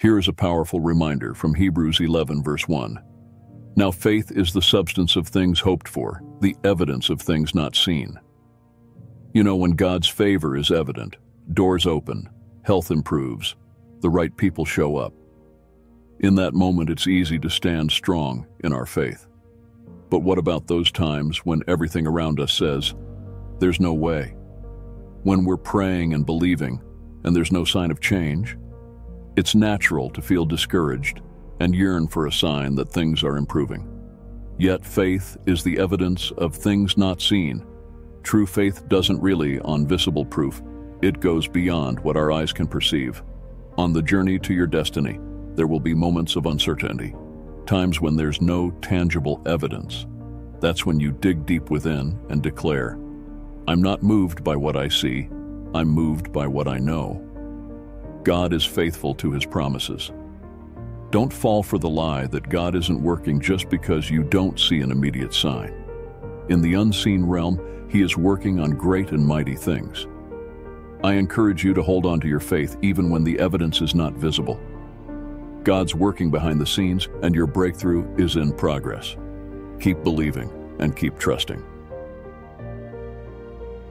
Here is a powerful reminder from Hebrews 11, verse 1. Now faith is the substance of things hoped for, the evidence of things not seen. You know, when God's favor is evident, doors open, health improves, the right people show up. In that moment, it's easy to stand strong in our faith. But what about those times when everything around us says, there's no way? When we're praying and believing, and there's no sign of change, it's natural to feel discouraged and yearn for a sign that things are improving. Yet faith is the evidence of things not seen. True faith doesn't rely on visible proof. It goes beyond what our eyes can perceive. On the journey to your destiny, there will be moments of uncertainty, times when there's no tangible evidence. That's when you dig deep within and declare, I'm not moved by what I see, I'm moved by what I know. God is faithful to his promises. Don't fall for the lie that God isn't working just because you don't see an immediate sign. In the unseen realm, he is working on great and mighty things. I encourage you to hold on to your faith even when the evidence is not visible. God's working behind the scenes, and your breakthrough is in progress. Keep believing and keep trusting.